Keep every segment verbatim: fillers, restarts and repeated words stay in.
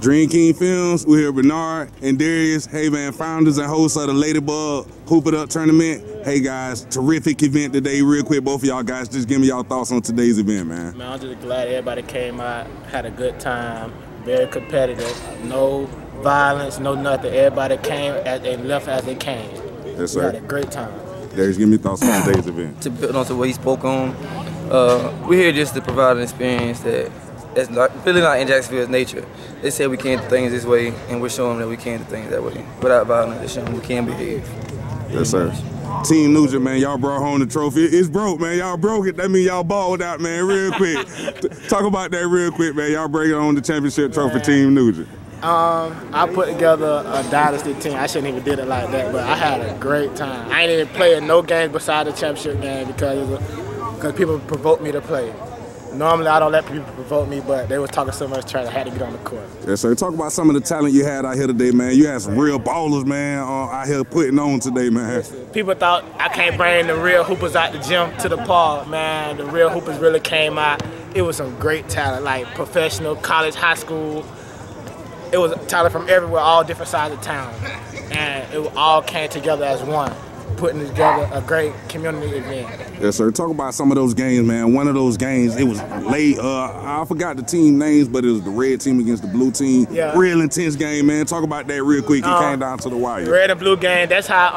Dream King Films. We're here with Bernard and Darius, Havan founders and hosts of the Ladybug Hoop It Up Tournament. Hey guys, terrific event today. Real quick, both of y'all guys, just give me y'all thoughts on today's event, man. Man, I'm just glad everybody came out, had a good time, very competitive, no violence, no nothing. Everybody came as they left as they came. Yes, sir. We had a great time. Darius, give me thoughts on today's event. To build on to what he spoke on, uh, we're here just to provide an experience that that's not, really not in Jacksonville's nature. They said we can't do things this way, and we're showing them that we can do things that way. Without violence, they're showing we can behave. Yes, sir. Team Nugent, man, y'all brought home the trophy. It's broke, man. Y'all broke it. That means y'all balled out, man, real quick. Talk about that real quick, man. Y'all breaking on the championship trophy, man. Team Nugent. Um, I put together a dynasty team. I shouldn't even did it like that, but I had a great time. I ain't even playing no games beside the championship game because because people provoked me to play. Normally, I don't let people provoke me, but they was talking so much trash, I had to get on the court. Yes, sir. Talk about some of the talent you had out here today, man. You had some real ballers, man, uh, out here putting on today, man. Yes, people thought I can't bring the real hoopers out the gym to the park, man. The real hoopers really came out. It was some great talent, like professional, college, high school. It was talent from everywhere, all different sides of town. And it all came together as one, putting together a great community event. Yes, sir. Talk about some of those games, man. One of those games, it was late. Uh, I forgot the team names, but it was the red team against the blue team. Yeah. Real intense game, man. Talk about that real quick. It um, came down to the wire. Red and blue game. That's how.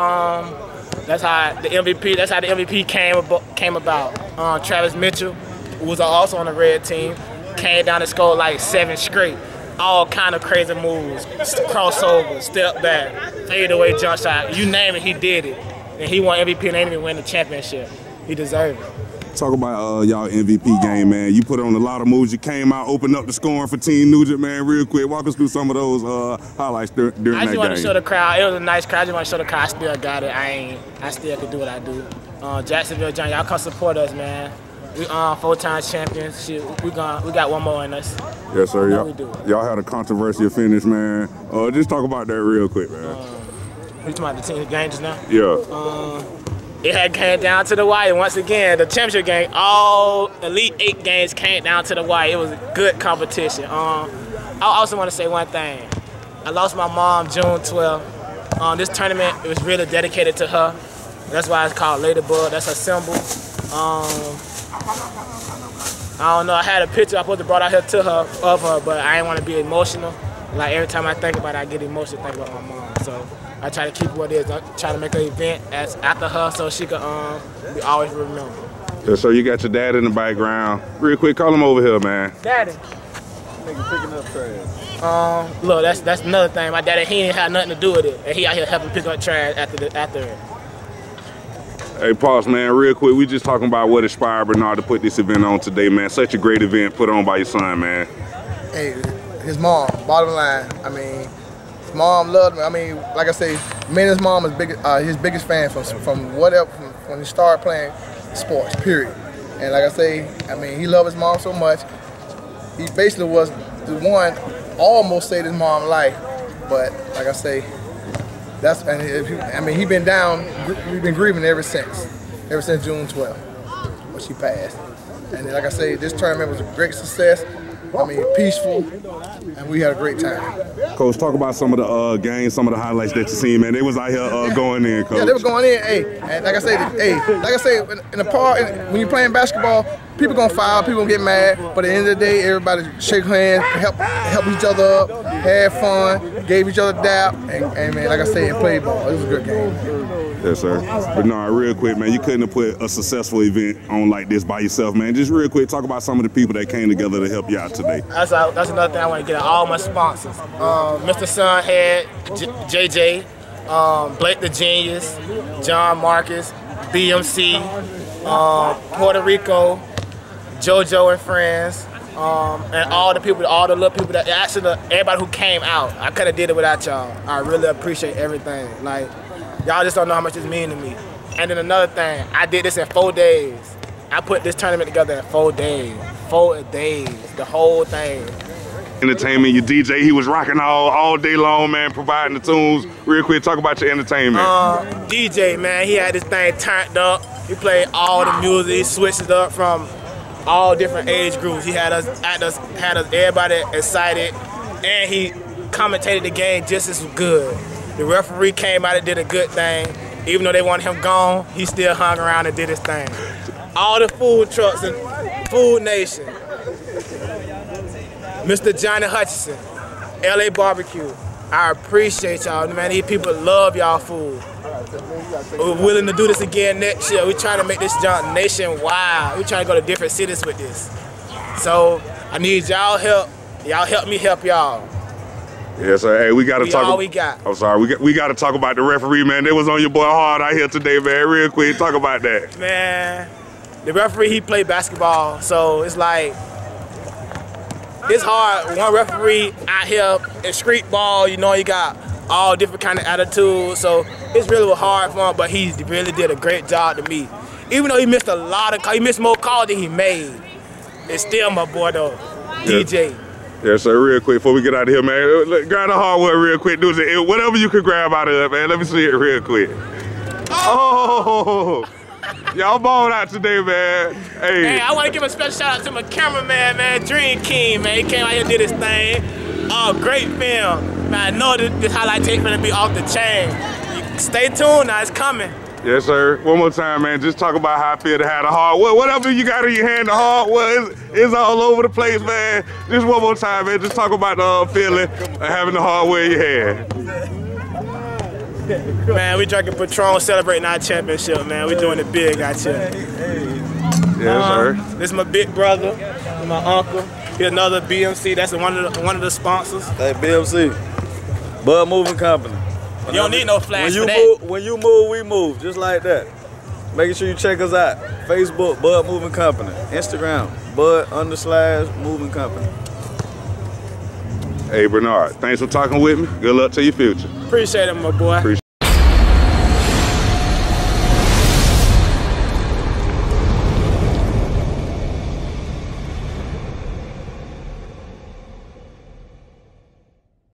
Um, that's how the M V P. That's how the M V P came about. Came about. Uh, Travis Mitchell, who was also on the red team, came down and scored like seven straight. All kind of crazy moves, crossover, step back, fadeaway jump shot. You name it, he did it. And he won M V P and they didn't even win the championship. He deserved it. Talk about uh, y'all M V P game, man. You put on a lot of moves. You came out, opened up the scoring for Team Nugent, man, real quick. Walk us through some of those uh, highlights dur during that game. I just wanted to show the crowd. It was a nice crowd. I just want to show the crowd I still got it. I ain't. I still can do what I do. Uh, Jacksonville, John, y'all come support us, man. We um, four-time champions. Shit, we, gone, we got one more in us. Yes, sir. Y'all had a controversial finish, man. Uh, just talk about that real quick, man. Uh, We talking about the team games now? Yeah. Um, it had came down to the wire once again. The championship game, all Elite eight games came down to the wire. It was a good competition. Um, I also want to say one thing. I lost my mom June twelfth. Um, this tournament, it was really dedicated to her. That's why it's called Ladybug. That's her symbol. Um, I don't know. I had a picture I supposed to brought out here to her of her, but I didn't want to be emotional. Like every time I think about it, I get emotional thinking about my mom. So. I try to keep what it is. I try to make an event as after her so she could um, be always remembered. So, so you got your dad in the background. Real quick, call him over here, man. Daddy. Nigga picking up trash. Um, look, that's that's another thing. My daddy, he ain't had nothing to do with it, and he out here helping pick up trash after the, after it. Hey, pause, man. Real quick, we just talking about what inspired Bernard to put this event on today, man. Such a great event put on by your son, man. Hey, his mom. Bottom line, I mean. Mom loved me. I mean, like I say, me and his mom is big, uh, his biggest fan from from whatever from, when he started playing sports. Period. And like I say, I mean, he loved his mom so much. He basically was the one almost saved his mom's life. But like I say, that's and if he, I mean, he been down. We've been grieving ever since, ever since June twelfth when she passed. And then, like I say, this tournament was a great success. I mean, peaceful, and we had a great time. Coach, talk about some of the uh, games, some of the highlights that you seen, man. They was out here uh, yeah. going in, Coach. Yeah, they were going in. Hey, and like I say, hey, like I say, in the park, when you're playing basketball, people gonna foul, people gonna get mad. But at the end of the day, everybody shake hands, help, help each other up, had fun, gave each other a dap, and, and man, like I say, played ball. It was a good game. Yes, sir. But no, real quick, man, you couldn't have put a successful event on like this by yourself, man. Just real quick, talk about some of the people that came together to help you out today. That's a, that's another thing I want to get out. All my sponsors, um, Mister Sunhead, J J, um, Blake the Genius, John Marcus, B M C, um, Puerto Rico, JoJo and friends, um, and all the people, all the little people that actually everybody who came out. I could have did it without y'all. I really appreciate everything. Like. Y'all just don't know how much this means to me. And then another thing, I did this in four days. I put this tournament together in four days. Four days, the whole thing. Entertainment, your D J, he was rocking all all day long, man, providing the tunes. Real quick, talk about your entertainment. Uh, D J, man, he had this thing turned up. He played all the music, he switched it up from all different age groups. He had us, had us, had us everybody excited. and he commentated the game just as good. The referee came out and did a good thing. Even though they wanted him gone, he still hung around and did his thing. All the food trucks and Food Nation, Mister Johnny Hutchinson, L A Barbecue, I appreciate y'all, man. These people love y'all food. We're willing to do this again next year. We're trying to make this jump nationwide. We're trying to go to different cities with this. So I need y'all help. Y'all help me help y'all. Yeah, so hey, we gotta we talk. All we got. I'm sorry, we got, we gotta talk about the referee, man. They was on your boy hard out here today, man. Real quick, talk about that. Man, the referee, he played basketball, so it's like it's hard. One referee out here in street ball, you know, you got all different kind of attitudes, so it's really hard for him. But he really did a great job to me, even though he missed a lot of, he missed more calls than he made. It's still my boy though, yeah. D J. Yeah, so real quick, before we get out of here, man, grab the hardwood real quick, dude. Whatever you can grab out of it, man. Let me see it real quick. Oh! Y'all balled out today, man. Hey. Hey, I want to give a special shout out to my cameraman, man, Dream King, man. He came out here and did his thing. Oh, great film. Man, I know this, this highlight tape going to be off the chain. You stay tuned now, it's coming. Yes, sir. One more time, man. Just talk about how I feel to have the hardwood. Whatever you got in your hand, the hardwood is all over the place, man. Just one more time, man. Just talk about the uh, feeling of having the hardwood in your hand. Man, we drinking Patron, celebrating our championship, man. We doing it big out here. Yes, sir. Um, this is my big brother, my uncle. He's another B M C. That's one of the, one of the sponsors. Hey, B M C, Bud Moving Company. You don't need no flash when you for that. Move, when you move, we move, just like that. Making sure you check us out. Facebook, Bud Moving Company. Instagram, Bud under slash Moving Company. Hey, Bernard, thanks for talking with me. Good luck to your future. Appreciate it, my boy. Appreciate